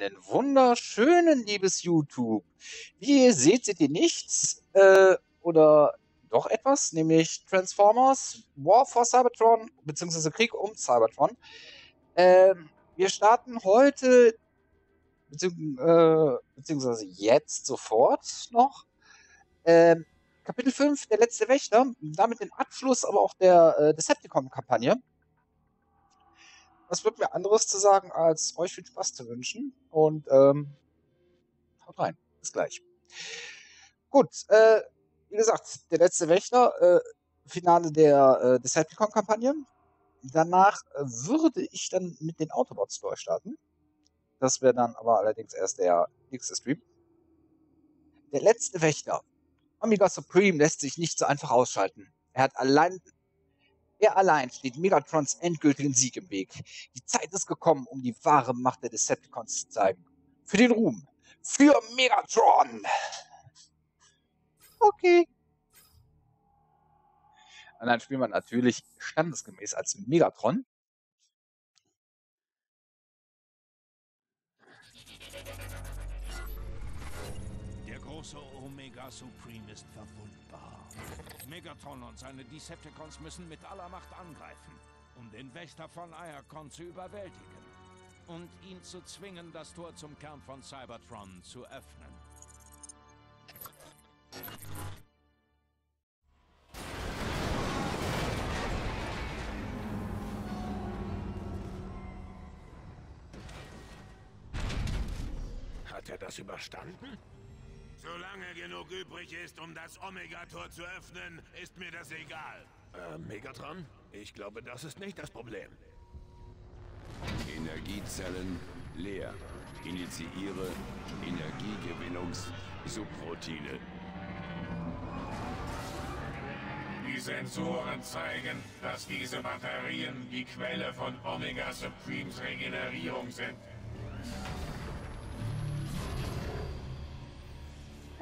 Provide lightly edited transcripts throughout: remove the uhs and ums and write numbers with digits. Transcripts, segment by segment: einen wunderschönen, liebes YouTube. Wie ihr seht, seht ihr nichts oder doch etwas, nämlich Transformers, War for Cybertron, beziehungsweise Krieg um Cybertron. Wir starten heute, beziehungsweise jetzt sofort noch, Kapitel 5, der letzte Wächter, damit den Abschluss aber auch der Decepticon-Kampagne. Was wird mir anderes zu sagen, als euch viel Spaß zu wünschen. Und haut rein, bis gleich. Gut, wie gesagt, der letzte Wächter, Finale der Decepticon-Kampagne. Danach würde ich dann mit den Autobots durchstarten. Das wäre dann aber allerdings erst der nächste Stream. Der letzte Wächter. Omega Supreme lässt sich nicht so einfach ausschalten. Er allein steht Megatrons endgültigen Sieg im Weg. Die Zeit ist gekommen, um die wahre Macht der Decepticons zu zeigen. Für den Ruhm. Für Megatron. Okay. Und dann spielt man natürlich standesgemäß als Megatron. Omega Supreme ist verwundbar. Megatron und seine Decepticons müssen mit aller Macht angreifen, um den Wächter von Iacon zu überwältigen und ihn zu zwingen, das Tor zum Kern von Cybertron zu öffnen. Hat er das überstanden? Solange genug übrig ist, um das Omega-Tor zu öffnen, ist mir das egal. Megatron? Ich glaube, das ist nicht das Problem. Energiezellen leer. Initiiere Energiegewinnungs-Subroutine. Die Sensoren zeigen, dass diese Batterien die Quelle von Omega Supremes Regenerierung sind.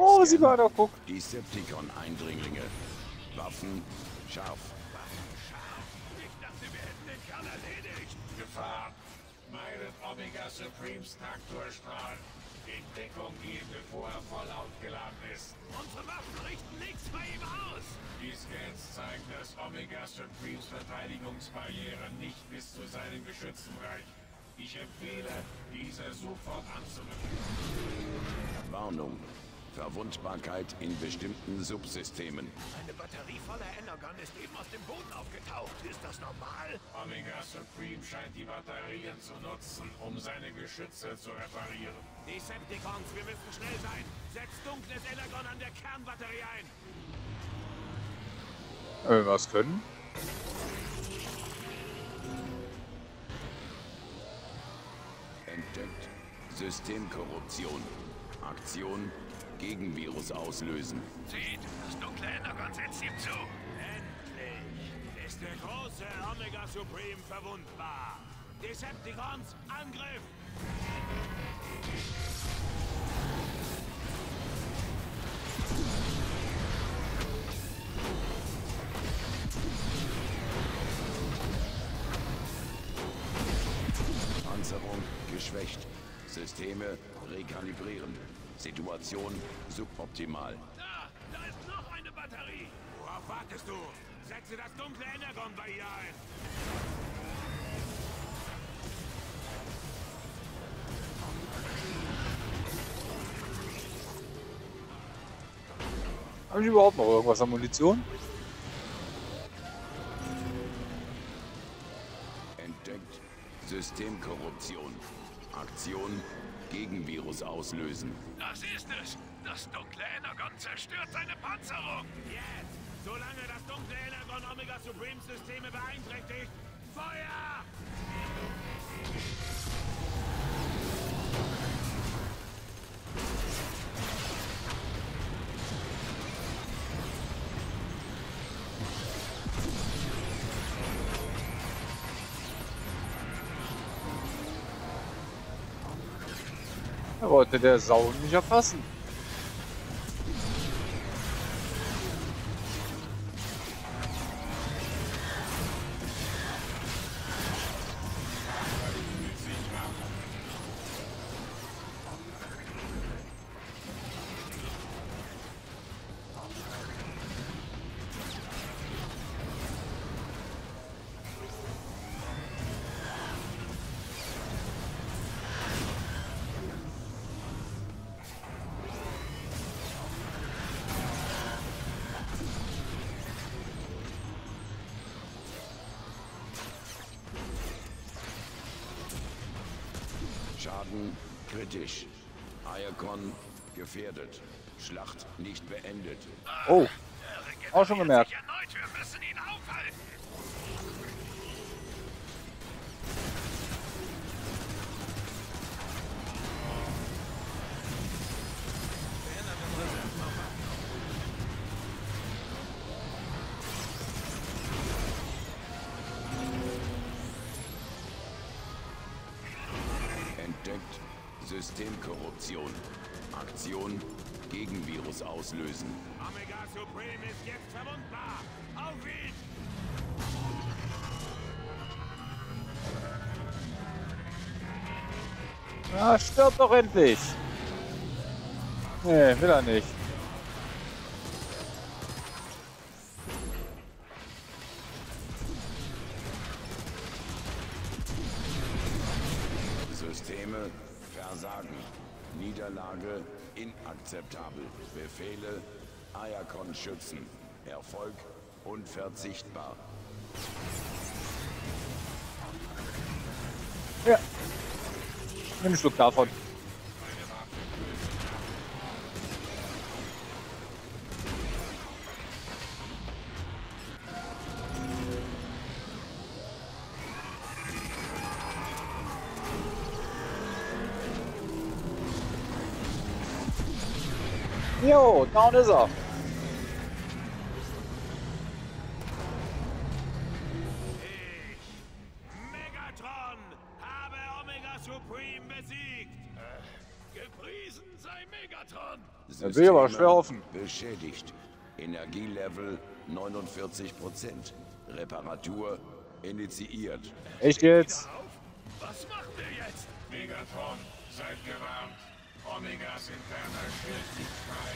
Oh, sie war doch, guck. Decepticon-Eindringlinge. Waffen scharf. Ich dachte, wir hätten den Kern erledigt. Gefahr. Meidet Omega Supremes Traktorstrahl. In Deckung geht, bevor er voll aufgeladen ist. Unsere Waffen richten nichts bei ihm aus. Die Scans zeigen, dass Omega Supremes Verteidigungsbarriere nicht bis zu seinem Geschützen reicht. Ich empfehle, diese sofort anzurücken. Warnung. Verwundbarkeit in bestimmten Subsystemen. Eine Batterie voller Energon ist eben aus dem Boden aufgetaucht. Ist das normal? Omega Supreme scheint die Batterien zu nutzen, um seine Geschütze zu reparieren. Decepticons, wir müssen schnell sein. Setzt dunkles Energon an der Kernbatterie ein. Was können? Entdeckt. Systemkorruption. Aktion. Gegenvirus auslösen. Seht, das dunkle Energon setzt ihm zu. Endlich ist der große Omega Supreme verwundbar. Decepticons, Angriff! Panzerung geschwächt. Systeme rekalibrieren. Situation suboptimal. Da ist noch eine Batterie. Worauf wartest du? Setze das dunkle Energon bei ihr ein. Haben die überhaupt noch irgendwas an Munition? Entdeckt. Systemkorruption. Aktion. Gegenvirus auslösen. Das ist es! Das dunkle Energon zerstört seine Panzerung! Jetzt! Solange das dunkle Energon Omega Supreme Systeme beeinträchtigt, Feuer! Da wollte der Sau nicht erfassen. Schaden kritisch. Iacon gefährdet. Schlacht nicht beendet. Oh, auch schon gemerkt. Wir müssen ihn aufhalten. Entdeckt Systemkorruption. Aktion gegen Virus auslösen. Omega Supreme ist jetzt verwundbar. Auf ihn! Na, stirb doch endlich! Nee, will er nicht. Systeme versagen. Niederlage inakzeptabel. Befehle Iacon schützen. Erfolg unverzichtbar. Ja. Nimm einen Schluck davon. Jo, down ist er. Ich, Megatron, habe Omega Supreme besiegt. Gepriesen sei Megatron. Das will ich aber schwer hoffen. Beschädigt. Energielevel 49%. Reparatur initiiert. Echt jetzt? Was machen wir jetzt? Megatron, seid gewarnt. Omegas interner Schild liegt frei,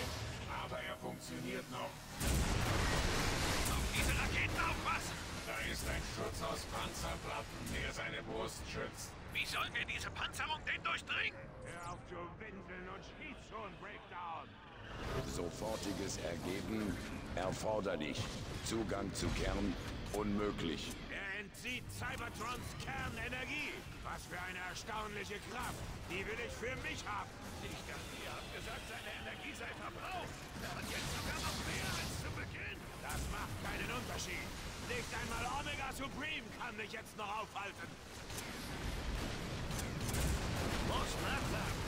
aber er funktioniert noch. Auf diese Raketen aufpassen! Da ist ein Schutz aus Panzerplatten, der seine Brust schützt. Wie sollen wir diese Panzerung denn durchdringen? Hör auf zu winseln und schieß schon, Breakdown! Sofortiges Ergeben erforderlich. Zugang zu Kern unmöglich. Er entzieht Cybertrons Kernenergie. Was für eine erstaunliche Kraft! Die will ich für mich haben! Ich dachte, ihr habt gesagt, seine Energie sei verbraucht! Und jetzt sogar noch mehr als zu Beginn! Das macht keinen Unterschied! Nicht einmal Omega Supreme kann mich jetzt noch aufhalten! Muss nachladen!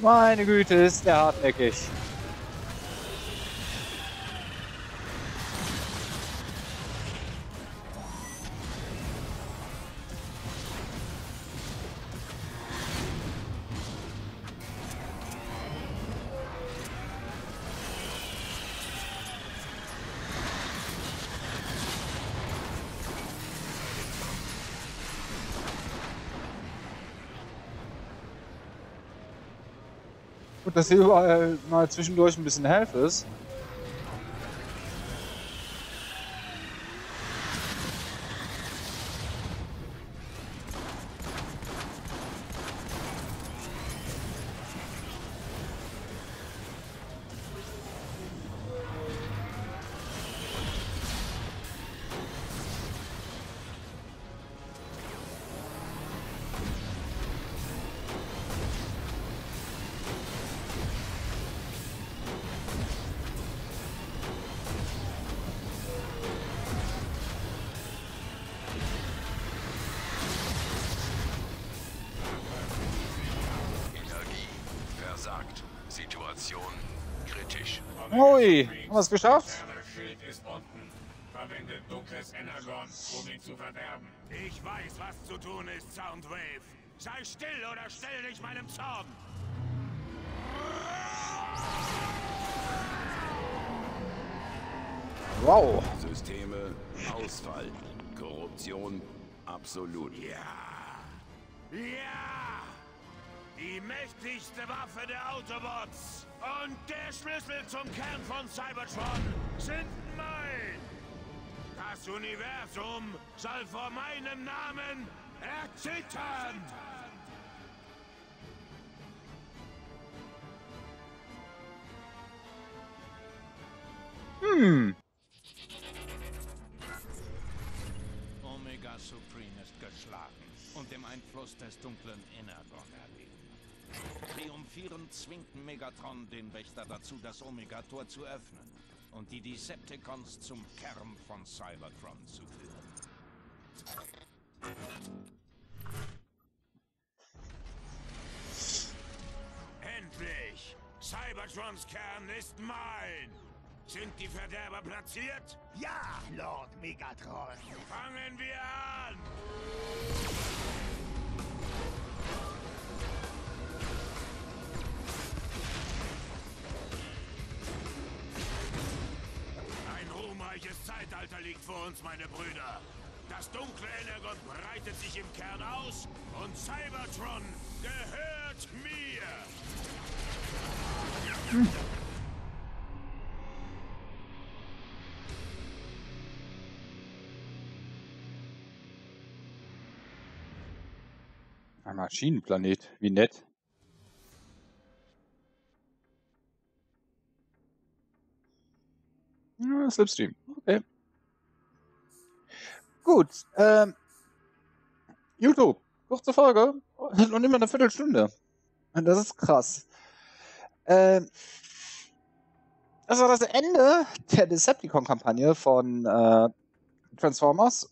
Meine Güte, ist der hartnäckig. Gut, dass hier überall mal zwischendurch ein bisschen Health ist. Ui, haben wir es geschafft? Verwendet dunkles Energon, um ihn zu verderben. Ich weiß, was zu tun ist, Soundwave. Sei still oder stell dich meinem Zorn. Wow. Systeme, Ausfall, Korruption, absolut. Ja. Ja. Die mächtigste Waffe der Autobots und der Schlüssel zum Kern von Cybertron sind mein. Das Universum soll vor meinem Namen erzittern. Hm. Omega Supreme ist geschlagen und dem Einfluss des dunklen Energon erlegen. Triumphierend zwingt Megatron den Wächter dazu, das Omega-Tor zu öffnen und die Decepticons zum Kern von Cybertron zu führen. Endlich! Cybertrons Kern ist mein! Sind die Verderber platziert? Ja, Lord Megatron! Fangen wir an! Ein ruhmreiches Zeitalter liegt vor uns, meine Brüder. Das dunkle Energon breitet sich im Kern aus und Cybertron gehört mir! Hm. Ein Maschinenplanet, wie nett. Ja, Slipstream, okay. Gut, YouTube, kurze Folge, noch nicht mal eine Viertelstunde. Das ist krass. Das war das Ende der Decepticon-Kampagne von Transformers,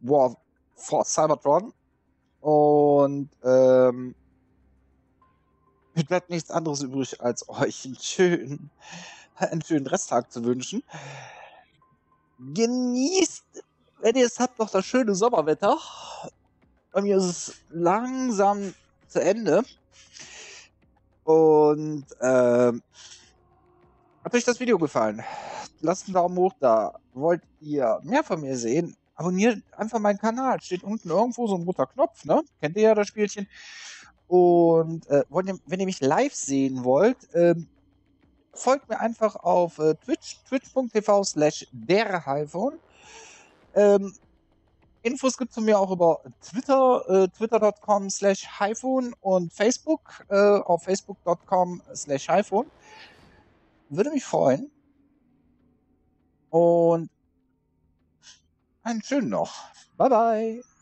War for Cybertron. Und mir bleibt nichts anderes übrig, als euch einen schönen Resttag zu wünschen. Genießt, wenn ihr es habt, noch das schöne Sommerwetter. Bei mir ist es langsam zu Ende. Und hat euch das Video gefallen? Lasst einen Daumen hoch da. Wollt ihr mehr von mir sehen? Abonniert einfach meinen Kanal. Steht unten irgendwo so ein roter Knopf, ne? Kennt ihr ja das Spielchen. Und wenn ihr mich live sehen wollt, folgt mir einfach auf Twitch, twitch.tv/derhyphon. Infos gibt es von mir auch über Twitter, twitter.com/hyphon und Facebook, auf facebook.com/hyphon. Würde mich freuen. Und einen schönen noch. Bye bye.